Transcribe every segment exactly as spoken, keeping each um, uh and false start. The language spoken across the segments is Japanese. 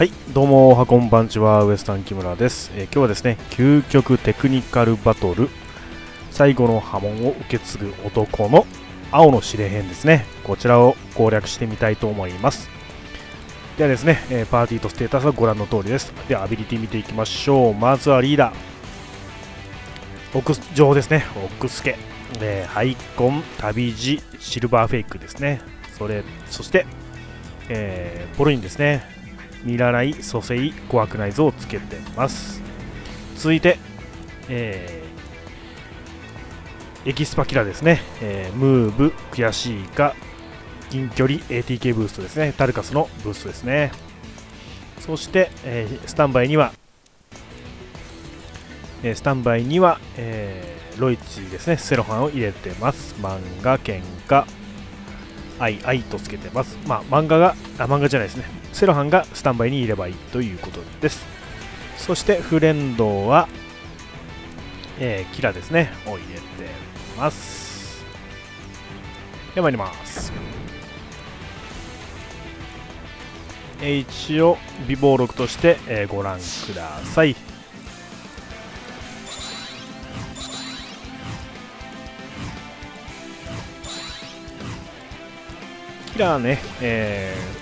はい、どうもおはこんばんちは、ウエスタン木村です、えー、今日はですね、究極テクニカルバトル最後の波紋を受け継ぐ男の青の指令編ですね、こちらを攻略してみたいと思います。ではですね、えー、パーティーとステータスはご覧の通りです。ではアビリティ見ていきましょう。まずはリーダー奥上ですね、奥助、えー、ハイコン、旅路、シルバーフェイクですね。それそして、えー、ポルインですね。見習い、蘇生、怖くないぞをつけてます。続いて、えー、エキスパキラですね、えー、ムーブ、悔しいか、近距離 エーティーケー ブーストですね、タルカスのブーストですね。そして、えー、スタンバイには、えー、スタンバイには、えー、ロイチですね、セロハンを入れてます。漫画、喧嘩、愛、愛とつけてます。まあ漫画があ漫画じゃないですね、セロハンがスタンバイにいればいいということです。そしてフレンドは、えー、キラですねを入れてます。で参ります。えー、一応備忘録として、えー、ご覧ください。キラね、えー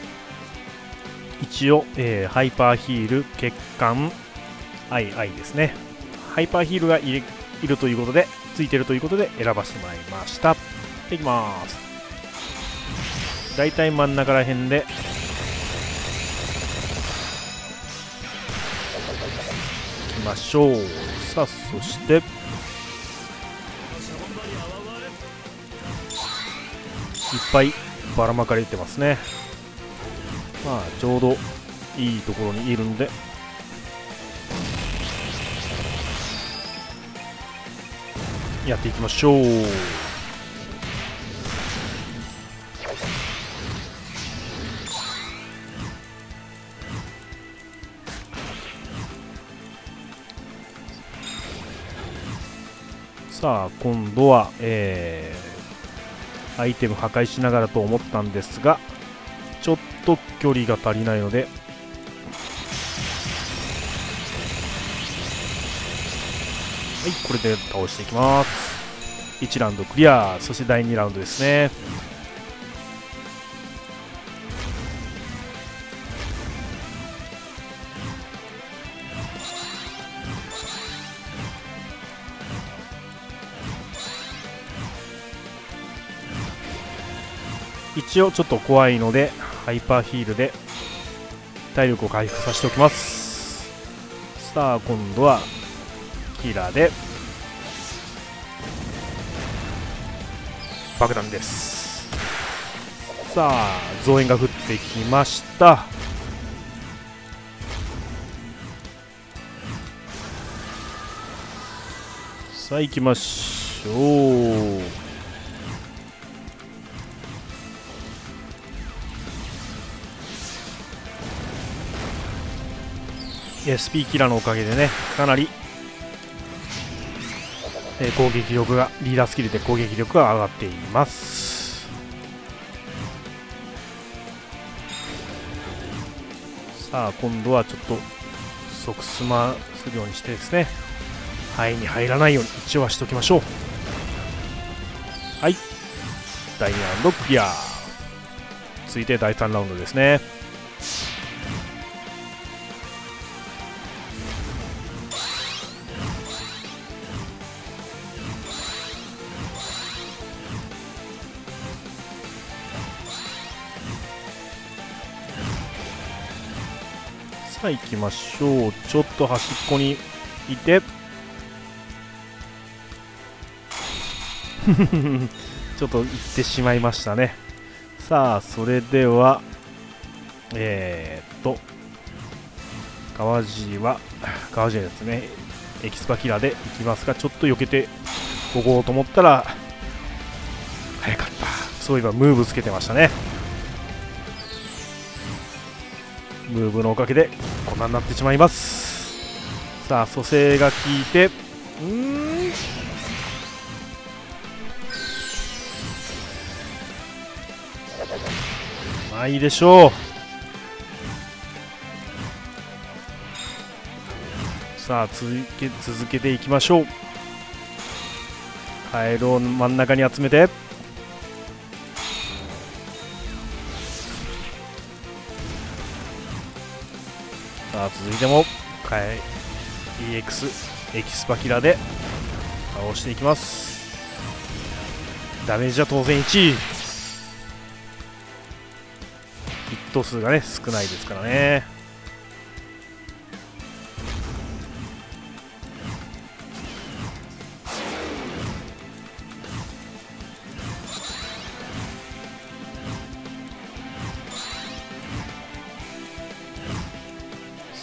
一応、えー、ハイパーヒール、血管、アイアイですね。ハイパーヒールが い, いるということで、ついてるということで選ばしてまいりました。いきます。大体真ん中ら辺で、いきましょう。さあ、そして、いっぱいばらまかれてますね。まあちょうどいいところにいるんで、やっていきましょう。さあ今度は、えー、アイテム破壊しながらと思ったんですが、ちょっと距離が足りないので、はい、これで倒していきます。いちラウンドクリア。そしてだいにラウンドですね。一応ちょっと怖いのでハイパーヒールで体力を回復させておきます。さあ今度はキラーで爆弾です。さあ増援が降ってきました。さあ行きましょう。エスピー キラーのおかげでね、かなり、えー、攻撃力がリーダースキルで攻撃力が上がっています。さあ今度はちょっと即スマするようにしてですね、範囲に入らないように一応はしておきましょう。はい、だいにラウンドクリア。続いてだいさんラウンドですね。さあ行きましょう。ちょっと端っこにいてちょっと行ってしまいましたね。さあそれではえー、っと川尻は川尻ですね、エキスパキラーでいきますが、ちょっと避けてここうと思ったら早かった。そういえばムーブつけてましたね。ムーブのおかげでこんなになってしまいます。さあ蘇生が効いて、うーん、まあいいでしょう。さあ続け、続けていきましょう。カエルを真ん中に集めて、さあ続いてもカエ イーエックス エキスパキラで倒していきます。ダメージは当然いちい、ヒット数がね少ないですからね。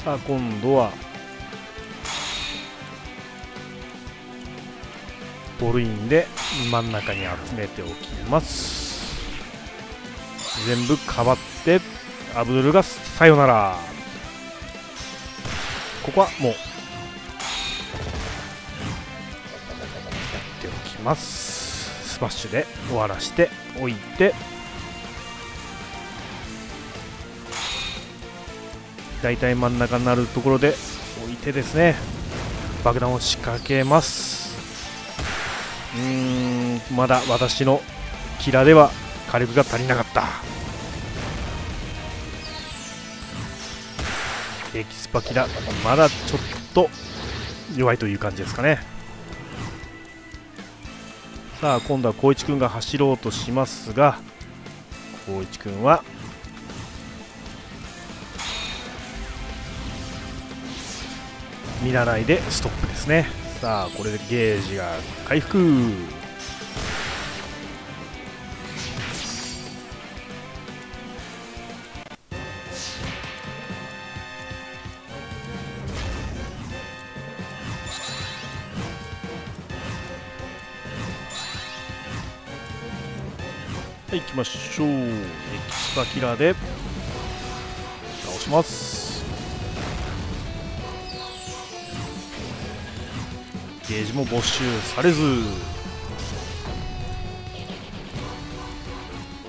さあ今度はボルインで真ん中に集めておきます。全部かばってアブドゥルがさよなら。ここはもうやっておきます。スパッシュで終わらせておいて、大体真ん中になるところで置いてですね、爆弾を仕掛けます。うーん、まだ私のキラでは火力が足りなかった。エキスパキラまだちょっと弱いという感じですかね。さあ今度は光一くんが走ろうとしますが、光一くんは見習いでストップですね。さあこれでゲージが回復。はい、行きましょう。エキスパキラーで倒します。ゲージも没収されず。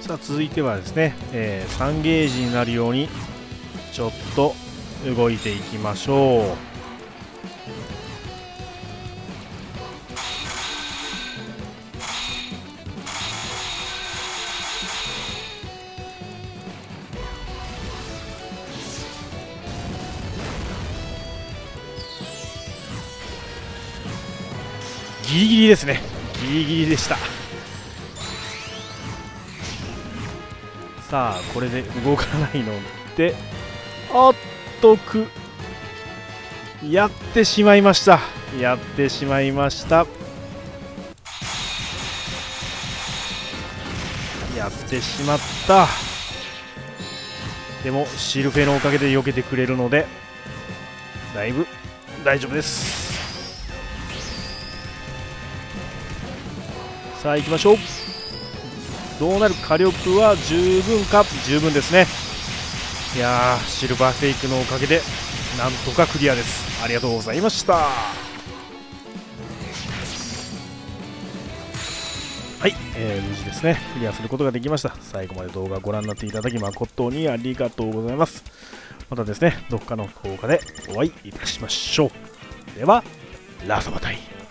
さあ続いてはですね、えー、さんゲージになるようにちょっと動いていきましょう。ギリギリですね。ギリギリでした。さあこれで動かないので、あっとくやってしまいましたやってしまいましたやってしまった。でもシルフェのおかげで避けてくれるのでだいぶ大丈夫です。さあ行きましょう。どうなる、火力は十分か。十分ですね。いやー、シルバーフェイクのおかげでなんとかクリアです。ありがとうございました。はい、えー、無事ですねクリアすることができました。最後まで動画をご覧になっていただき誠にありがとうございます。またですねどっかの動画でお会いいたしましょう。ではラストバタイ。